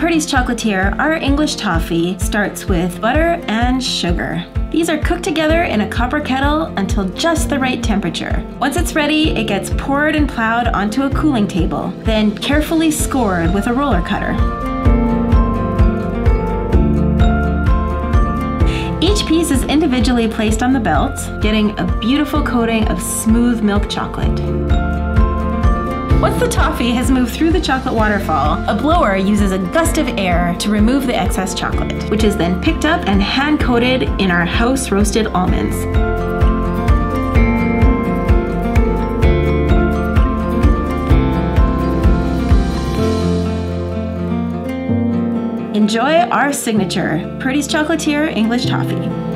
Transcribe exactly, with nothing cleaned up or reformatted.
Purdys Chocolatier, our English toffee starts with butter and sugar. These are cooked together in a copper kettle until just the right temperature. Once it's ready, it gets poured and plowed onto a cooling table, then carefully scored with a roller cutter. Each piece is individually placed on the belt, getting a beautiful coating of smooth milk chocolate. Once the toffee has moved through the chocolate waterfall, a blower uses a gust of air to remove the excess chocolate, which is then picked up and hand-coated in our house-roasted almonds. Enjoy our signature Purdys Chocolatier English Toffee.